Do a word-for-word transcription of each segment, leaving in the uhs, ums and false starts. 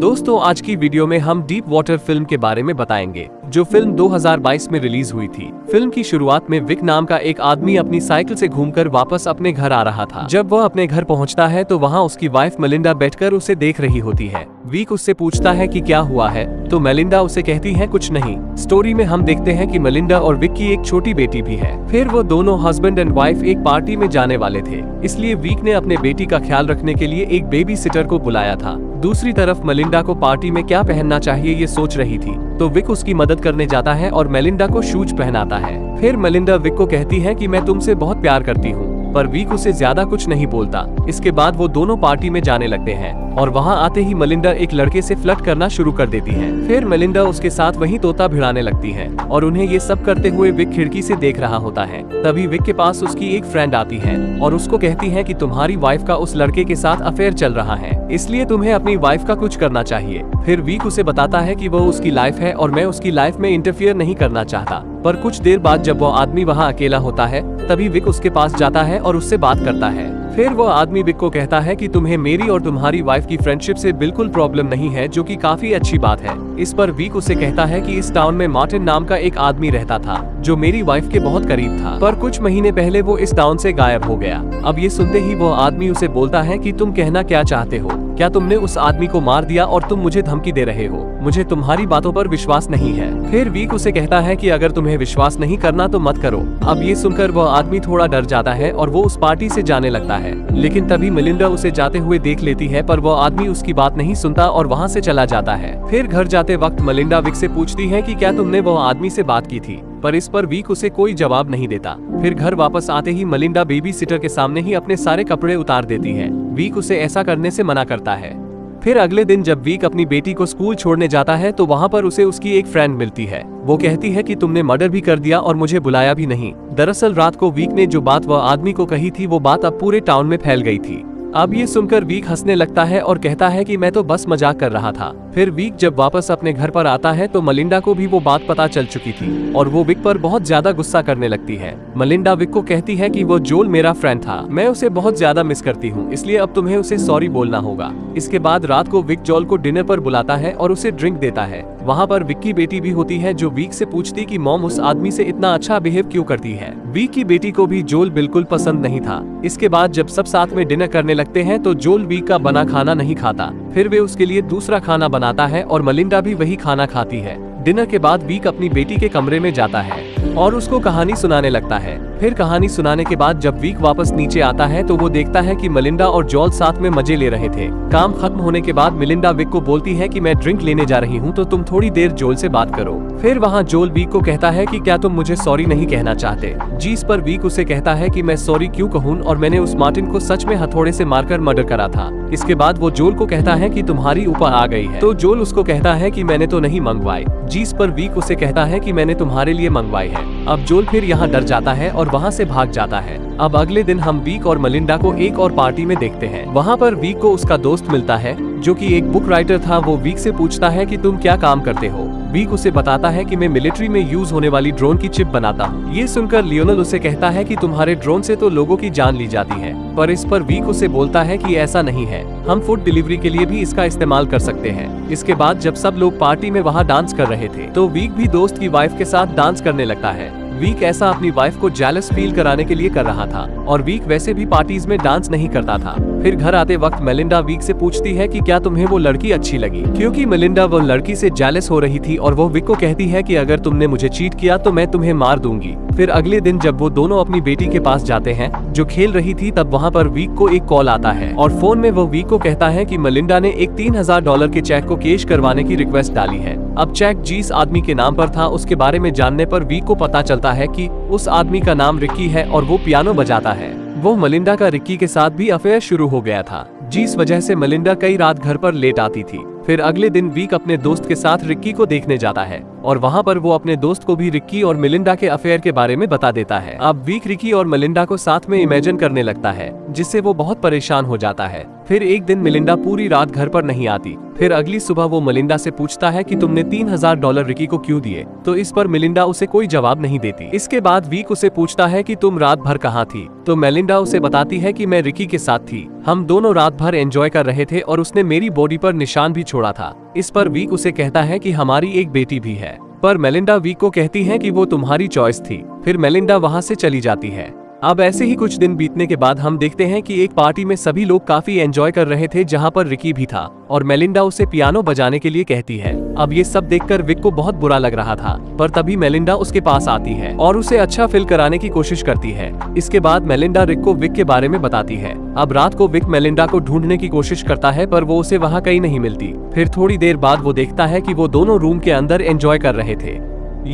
दोस्तों आज की वीडियो में हम डीप वाटर फिल्म के बारे में बताएंगे जो फिल्म दो हज़ार बाईस में रिलीज हुई थी। फिल्म की शुरुआत में विक नाम का एक आदमी अपनी साइकिल से घूमकर वापस अपने घर आ रहा था। जब वह अपने घर पहुंचता है तो वहां उसकी वाइफ मेलिंडा बैठकर उसे देख रही होती है। विक उससे पूछता है कि क्या हुआ है तो मेलिंडा उसे कहती है कुछ नहीं। स्टोरी में हम देखते हैं कि मेलिंडा और विक की एक छोटी बेटी भी है। फिर वो दोनों हस्बैंड एंड वाइफ एक पार्टी में जाने वाले थे, इसलिए विक ने अपने बेटी का ख्याल रखने के लिए एक बेबी सिटर को बुलाया था। दूसरी तरफ मेलिंडा को पार्टी में क्या पहनना चाहिए ये सोच रही थी तो विक उसकी मदद करने जाता है और मेलिंडा को शूज पहनाता है। फिर मेलिंडा विक को कहती है कि मैं तुमसे बहुत प्यार करती हूँ, पर विक उसे ज्यादा कुछ नहीं बोलता। इसके बाद वो दोनों पार्टी में जाने लगते हैं और वहाँ आते ही मेलिंडा एक लड़के से फ्लर्ट करना शुरू कर देती है। फिर मेलिंडा उसके साथ वहीं तोता भिड़ाने लगती है और उन्हें ये सब करते हुए विक खिड़की से देख रहा होता है। तभी विक के पास उसकी एक फ्रेंड आती है और उसको कहती है कि तुम्हारी वाइफ का उस लड़के के साथ अफेयर चल रहा है, इसलिए तुम्हें अपनी वाइफ का कुछ करना चाहिए। फिर विक उसे बताता है कि वो उसकी लाइफ है और मैं उसकी लाइफ में इंटरफियर नहीं करना चाहता। पर कुछ देर बाद जब वो आदमी वहाँ अकेला होता है तभी विक उसके पास जाता है और उससे बात करता है। फिर वो आदमी विक को कहता है कि तुम्हें मेरी और तुम्हारी वाइफ की फ्रेंडशिप से बिल्कुल प्रॉब्लम नहीं है, जो कि काफी अच्छी बात है। इस पर विक उसे कहता है कि इस टाउन में मार्टिन नाम का एक आदमी रहता था जो मेरी वाइफ के बहुत करीब था, पर कुछ महीने पहले वो इस टाउन से गायब हो गया। अब ये सुनते ही वो आदमी उसे बोलता है कि तुम कहना क्या चाहते हो, क्या तुमने उस आदमी को मार दिया और तुम मुझे धमकी दे रहे हो? मुझे तुम्हारी बातों पर विश्वास नहीं है। फिर विक उसे कहता है कि अगर तुम्हें विश्वास नहीं करना तो मत करो। अब ये सुनकर वह आदमी थोड़ा डर जाता है और वो उस पार्टी से जाने लगता है, लेकिन तभी मेलिंडा उसे जाते हुए देख लेती है, पर वह आदमी उसकी बात नहीं सुनता और वहाँ से चला जाता है। फिर घर जाते वक्त मेलिंडा विक से पूछती है कि क्या तुमने वह आदमी से बात की थी, पर इस पर विक उसे कोई जवाब नहीं देता। फिर घर वापस आते ही मेलिंडा बेबी सिटर के सामने ही अपने सारे कपड़े उतार देती है। विक उसे ऐसा करने से मना करता है। फिर अगले दिन जब विक अपनी बेटी को स्कूल छोड़ने जाता है तो वहाँ पर उसे उसकी एक फ्रेंड मिलती है। वो कहती है कि तुमने मर्डर भी कर दिया और मुझे बुलाया भी नहीं। दरअसल रात को विक ने जो बात वह आदमी को कही थी वो बात अब पूरे टाउन में फैल गई थी। अब ये सुनकर विक हंसने लगता है और कहता है कि मैं तो बस मजाक कर रहा था। फिर विक जब वापस अपने घर पर आता है तो मेलिंडा को भी वो बात पता चल चुकी थी और वो विक पर बहुत ज्यादा गुस्सा करने लगती है। मेलिंडा विक को कहती है कि वो जोल मेरा फ्रेंड था, मैं उसे बहुत ज्यादा मिस करती हूँ, इसलिए अब तुम्हें उसे सॉरी बोलना होगा। इसके बाद रात को विक जोल को डिनर पर बुलाता है और उसे ड्रिंक देता है। वहाँ पर विक की बेटी भी होती है जो विक से पूछती कि मॉम उस आदमी से इतना अच्छा बिहेव क्यों करती है। विक की बेटी को भी जोल बिल्कुल पसंद नहीं था। इसके बाद जब सब साथ में डिनर करने लगते हैं तो जोल विक का बना खाना नहीं खाता। फिर वे उसके लिए दूसरा खाना बनाता है और मेलिंडा भी वही खाना खाती है। डिनर के बाद विक अपनी बेटी के कमरे में जाता है और उसको कहानी सुनाने लगता है। फिर कहानी सुनाने के बाद जब विक वापस नीचे आता है तो वो देखता है कि मेलिंडा और जोल साथ में मजे ले रहे थे। काम खत्म होने के बाद मेलिंडा विक को बोलती है कि मैं ड्रिंक लेने जा रही हूँ तो तुम थोड़ी देर जोल से बात करो। फिर वहाँ जोल विक को कहता है कि क्या तुम मुझे सॉरी नहीं कहना चाहते, जिस पर विक उसे कहता है कि मैं सॉरी क्यों कहूँ और मैंने उस मार्टिन को सच में हथौड़े से मारकर मर्डर करा था। इसके बाद वो जोल को कहता है कि तुम्हारी ऊपर आ गई है, तो जोल उसको कहता है कि मैंने तो नहीं मंगवाए, जिस पर विक उसे कहता है कि मैंने तुम्हारे लिए मंगवाई है। अब जोल फिर यहाँ डर जाता है और वहाँ से भाग जाता है। अब अगले दिन हम विक और मेलिंडा को एक और पार्टी में देखते हैं। वहाँ पर विक को उसका दोस्त मिलता है जो कि एक बुक राइटर था। वो विक से पूछता है कि तुम क्या काम करते हो। विक उसे बताता है कि मैं मिलिट्री में यूज होने वाली ड्रोन की चिप बनाता हूँ। ये सुनकर लियोनेल उसे कहता है कि तुम्हारे ड्रोन से तो लोगों की जान ली जाती है, पर इस पर विक उसे बोलता है कि ऐसा नहीं है, हम फूड डिलीवरी के लिए भी इसका इस्तेमाल कर सकते हैं। इसके बाद जब सब लोग पार्टी में वहाँ डांस कर रहे थे तो विक भी दोस्त की वाइफ के साथ डांस करने लगता है। विक ऐसा अपनी वाइफ को जेलस फील कराने के लिए कर रहा था और विक वैसे भी पार्टीज में डांस नहीं करता था। फिर घर आते वक्त मेलिंडा विक से पूछती है कि क्या तुम्हें वो लड़की अच्छी लगी, क्योंकि मेलिंडा वो लड़की से जेलस हो रही थी और वो विक को कहती है कि अगर तुमने मुझे चीट किया तो मैं तुम्हें मार दूंगी। फिर अगले दिन जब वो दोनों अपनी बेटी के पास जाते हैं जो खेल रही थी तब वहाँ पर विक को एक कॉल आता है और फोन में वो विक को कहता है कि मेलिंडा ने एक तीन हजार डॉलर के चेक को कैश करवाने की रिक्वेस्ट डाली है। अब चेक जिस आदमी के नाम पर था उसके बारे में जानने पर विक को पता चलता है कि उस आदमी का नाम रिकी है और वो पियानो बजाता है। वो मेलिंडा का रिकी के साथ भी अफेयर शुरू हो गया था, जिस वजह से मेलिंडा कई रात घर पर लेट आती थी। फिर अगले दिन विक अपने दोस्त के साथ रिकी को देखने जाता है और वहाँ पर वो अपने दोस्त को भी रिकी और मेलिंडा के अफेयर के बारे में बता देता है। अब विक रिकी और मेलिंडा को साथ में इमेजिन करने लगता है जिससे वो बहुत परेशान हो जाता है। फिर एक दिन मेलिंडा पूरी रात घर पर नहीं आती। फिर अगली सुबह वो मेलिंडा से पूछता है कि तुमने तीन हजार डॉलर रिकी को क्यों दिए, तो इस पर मेलिंडा उसे कोई जवाब नहीं देती। इसके बाद विक उसे पूछता है कि तुम रात भर कहाँ थी, तो मेलिंडा उसे बताती है कि मैं रिकी के साथ थी, हम दोनों रात भर एंजॉय कर रहे थे और उसने मेरी बॉडी पर निशान भी छोड़ा था। इस पर वीक उसे कहता है कि हमारी एक बेटी भी है, पर मेलिंडा वीक को कहती है कि वो तुम्हारी चॉइस थी। फिर मेलिंडा वहाँ से चली जाती है। अब ऐसे ही कुछ दिन बीतने के बाद हम देखते हैं कि एक पार्टी में सभी लोग काफी एंजॉय कर रहे थे, जहां पर रिकी भी था और मेलिंडा उसे पियानो बजाने के लिए कहती है। अब ये सब देखकर विक को बहुत बुरा लग रहा था, पर तभी मेलिंडा उसके पास आती है और उसे अच्छा फील कराने की कोशिश करती है। इसके बाद मेलिंडा रिक को विक के बारे में बताती है। अब रात को विक मेलिंडा को ढूंढने की कोशिश करता है, पर वो उसे वहाँ कहीं नहीं मिलती। फिर थोड़ी देर बाद वो देखता है कि वो दोनों रूम के अंदर एंजॉय कर रहे थे।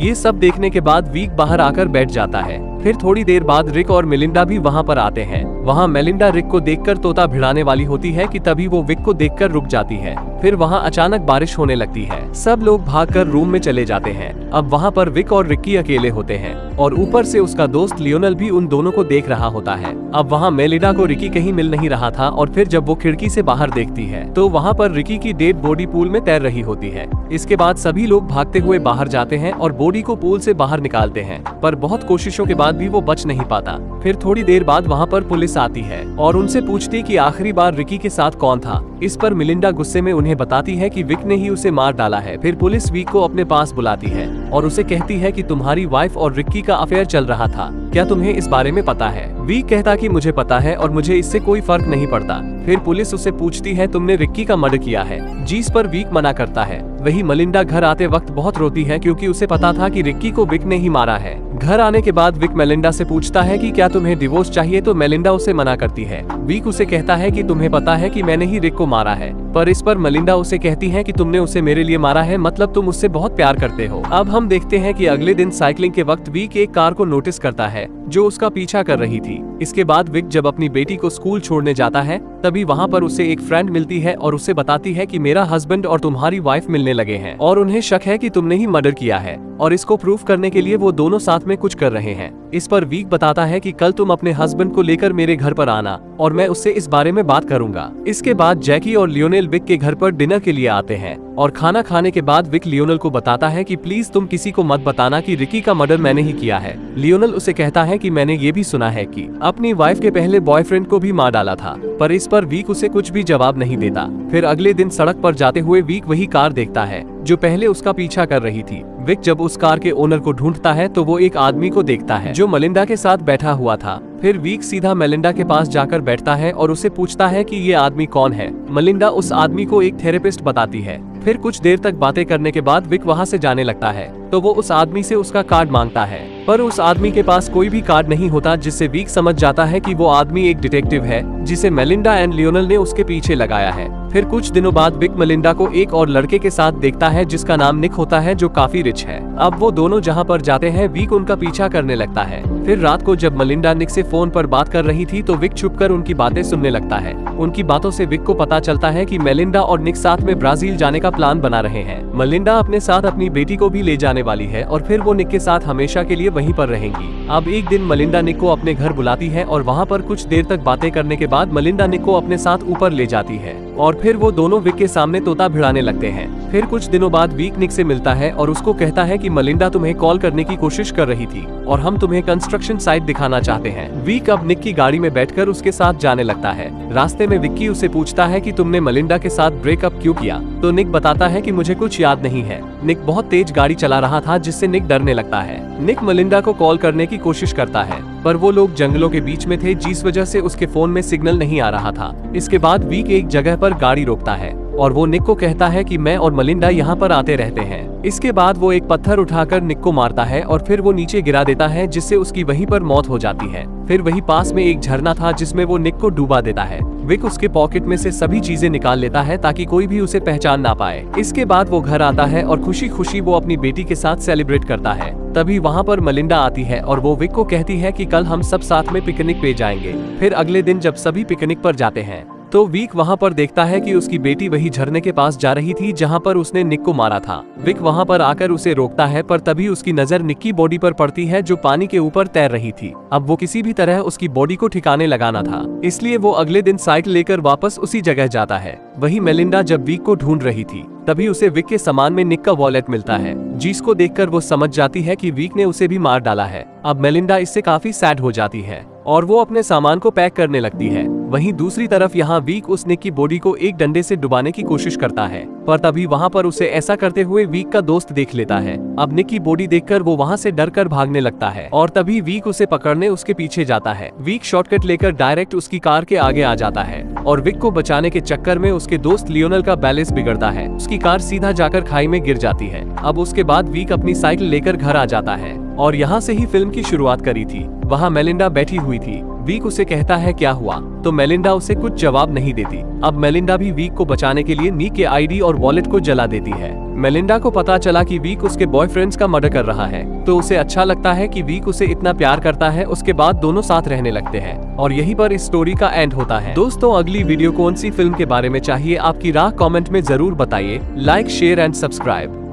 ये सब देखने के बाद विक बाहर आकर बैठ जाता है। फिर थोड़ी देर बाद रिक और मेलिंडा भी वहाँ पर आते हैं। वहाँ मेलिंडा रिक को देखकर तोता भिड़ाने वाली होती है कि तभी वो विक को देखकर रुक जाती है। फिर वहाँ अचानक बारिश होने लगती है। सब लोग भागकर रूम में चले जाते हैं। अब वहाँ पर विक और रिकी अकेले होते हैं और ऊपर से उसका दोस्त लियोनेल भी उन दोनों को देख रहा होता है। अब वहाँ मेलिंडा को रिकी कहीं मिल नहीं रहा था और फिर जब वो खिड़की से बाहर देखती है तो वहाँ पर रिकी की डेड बॉडी पूल में तैर रही होती है। इसके बाद सभी लोग भागते हुए बाहर जाते हैं और बॉडी को पूल से बाहर निकालते हैं, पर बहुत कोशिशों के भी वो बच नहीं पाता। फिर थोड़ी देर बाद वहाँ पर पुलिस आती है और उनसे पूछती कि आखिरी बार रिकी के साथ कौन था। इस पर मेलिंडा गुस्से में उन्हें बताती है कि विक ने ही उसे मार डाला है। फिर पुलिस विक को अपने पास बुलाती है और उसे कहती है कि तुम्हारी वाइफ और रिकी का अफेयर चल रहा था, क्या तुम्हें इस बारे में पता है? विक कहता कि मुझे पता है और मुझे इससे कोई फर्क नहीं पड़ता। फिर पुलिस उसे पूछती है तुमने रिकी का मर्डर किया है, जिस पर विक मना करता है। वही मेलिंडा घर आते वक्त बहुत रोती है क्योंकि उसे पता था कि रिकी को विक ने ही मारा है। घर आने के बाद विक मेलिंडा से पूछता है कि क्या तुम्हें डिवोर्स चाहिए, तो मेलिंडा उसे मना करती है। विक उसे कहता है कि तुम्हें पता है कि मैंने ही रिक को मारा है, पर इस पर मेलिंडा उसे कहती है कि तुमने उसे मेरे लिए मारा है, मतलब तुम उससे बहुत प्यार करते हो। अब हम देखते हैं कि अगले दिन साइकिलिंग के वक्त विक एक कार को नोटिस करता है जो उसका पीछा कर रही थी। इसके बाद विक जब अपनी बेटी को स्कूल छोड़ने जाता है तभी वहाँ पर उसे एक फ्रेंड मिलती है और उसे बताती है कि मेरा हस्बैंड और तुम्हारी वाइफ मिलने लगे हैं और उन्हें शक है कि तुमने ही मर्डर किया है और इसको प्रूफ करने के लिए वो दोनों साथ में कुछ कर रहे हैं। इस पर विक बताता है कि कल तुम अपने हस्बैंड को लेकर मेरे घर पर आना और मैं उससे इस बारे में बात करूंगा। इसके बाद जैकी और लियोनेल विक के घर पर डिनर के लिए आते हैं और खाना खाने के बाद विक लियोनेल को बताता है कि प्लीज तुम किसी को मत बताना कि रिकी का मर्डर मैंने ही किया है। लियोनेल उसे कहता है कि मैंने ये भी सुना है कि अपनी वाइफ के पहले बॉयफ्रेंड को भी मार डाला था, पर इस पर विक उसे कुछ भी जवाब नहीं देता। फिर अगले दिन सड़क पर जाते हुए विक वही कार देखता है जो पहले उसका पीछा कर रही थी। विक जब उस कार के ओनर को ढूंढता है तो वो एक आदमी को देखता है जो मेलिंडा के साथ बैठा हुआ था। फिर विक सीधा मेलिंडा के पास जाकर बैठता है और उसे पूछता है कि ये आदमी कौन है। मेलिंडा उस आदमी को एक थेरेपिस्ट बताती है। फिर कुछ देर तक बातें करने के बाद विक वहाँ से जाने लगता है तो वो उस आदमी से उसका कार्ड मांगता है, पर उस आदमी के पास कोई भी कार्ड नहीं होता, जिससे विक समझ जाता है कि वो आदमी एक डिटेक्टिव है जिसे मेलिंडा एंड लियोनेल ने उसके पीछे लगाया है। फिर कुछ दिनों बाद विक मेलिंडा को एक और लड़के के साथ देखता है जिसका नाम निक होता है, जो काफी रिच है। अब वो दोनों जहाँ पर जाते हैं विक उनका पीछा करने लगता है। फिर रात को जब मेलिंडा निक से फोन पर बात कर रही थी तो विक छुपकर उनकी बातें सुनने लगता है। उनकी बातों से विक को पता चलता है कि मेलिंडा और निक साथ में ब्राजील जाने का प्लान बना रहे हैं। मेलिंडा अपने साथ अपनी बेटी को भी ले जाने वाली है और फिर वो निक के साथ हमेशा के लिए वहीं पर रहेंगी। अब एक दिन मेलिंडा निक को अपने घर बुलाती है और वहाँ पर कुछ देर तक बातें करने के बाद मेलिंडा निक को अपने साथ ऊपर ले जाती है और फिर वो दोनों विक के सामने तोता भिड़ाने लगते हैं। फिर कुछ दिनों बाद विक निक से मिलता है और उसको कहता है कि मेलिंडा तुम्हें कॉल करने की कोशिश कर रही थी और हम तुम्हें कंस्ट्रक्शन साइट दिखाना चाहते हैं। विक अब निक की गाड़ी में बैठकर उसके साथ जाने लगता है। रास्ते में विक्की उसे पूछता है कि तुमने मेलिंडा के साथ ब्रेकअप क्यों किया, तो निक बताता है कि मुझे कुछ याद नहीं है। निक बहुत तेज गाड़ी चला रहा था जिससे निक डरने लगता है। निक मेलिंडा को कॉल करने की कोशिश करता है, पर वो लोग जंगलों के बीच में थे जिस वजह से उसके फोन में सिग्नल नहीं आ रहा था। इसके बाद विक एक जगह पर गाड़ी रोकता है और वो निक को कहता है कि मैं और मेलिंडा यहाँ पर आते रहते हैं। इसके बाद वो एक पत्थर उठाकर निक को मारता है और फिर वो नीचे गिरा देता है जिससे उसकी वहीं पर मौत हो जाती है। फिर वहीं पास में एक झरना था जिसमें वो निक को डूबा देता है। विक उसके पॉकेट में से सभी चीजें निकाल लेता है ताकि कोई भी उसे पहचान ना पाए। इसके बाद वो घर आता है और खुशी खुशी वो अपनी बेटी के साथ सेलिब्रेट करता है। तभी वहाँ पर मेलिंडा आती है और वो विक को कहती है कि कल हम सब साथ में पिकनिक पे जाएंगे। फिर अगले दिन जब सभी पिकनिक पर जाते हैं तो विक वहाँ पर देखता है कि उसकी बेटी वही झरने के पास जा रही थी जहाँ पर उसने निक को मारा था। विक वहाँ पर आकर उसे रोकता है, पर तभी उसकी नजर निक की बॉडी पर पड़ती है जो पानी के ऊपर तैर रही थी। अब वो किसी भी तरह उसकी बॉडी को ठिकाने लगाना था, इसलिए वो अगले दिन साइकिल लेकर वापस उसी जगह जाता है। वही मेलिंडा जब विक को ढूंढ रही थी तभी उसे विक के सामान में निक का वॉलेट मिलता है, जिसको देखकर वो समझ जाती है कि विक ने उसे भी मार डाला है। अब मेलिंडा इससे काफी सैड हो जाती है और वो अपने सामान को पैक करने लगती है। वहीं दूसरी तरफ यहाँ वीक उस निक की बॉडी को एक डंडे से डुबाने की कोशिश करता है, पर तभी वहाँ पर उसे ऐसा करते हुए वीक का दोस्त देख लेता है। अब निक की बॉडी देखकर वो वहाँ से डरकर भागने लगता है और तभी वीक उसे पकड़ने उसके पीछे जाता है। वीक शॉर्टकट लेकर डायरेक्ट उसकी कार के आगे आ जाता है और विक को बचाने के चक्कर में उसके दोस्त लियोनेल का बैलेंस बिगड़ता है। उसकी कार सीधा जाकर खाई में गिर जाती है। अब उसके बाद वीक अपनी साइकिल लेकर घर आ जाता है और यहाँ से ही फिल्म की शुरुआत करी थी। वहाँ मेलिंडा बैठी हुई थी। वीक उसे कहता है क्या हुआ, तो मेलिंडा उसे कुछ जवाब नहीं देती। अब मेलिंडा भी वीक को बचाने के लिए निक के आईडी और वॉलेट को जला देती है। मेलिंडा को पता चला कि वीक उसके बॉयफ्रेंड्स का मर्डर कर रहा है, तो उसे अच्छा लगता है कि वीक उसे इतना प्यार करता है। उसके बाद दोनों साथ रहने लगते हैं और यहीं पर इस स्टोरी का एंड होता है। दोस्तों, अगली वीडियो कौन सी फिल्म के बारे में चाहिए आपकी राय कॉमेंट में जरूर बताइए। Like, share and subscribe.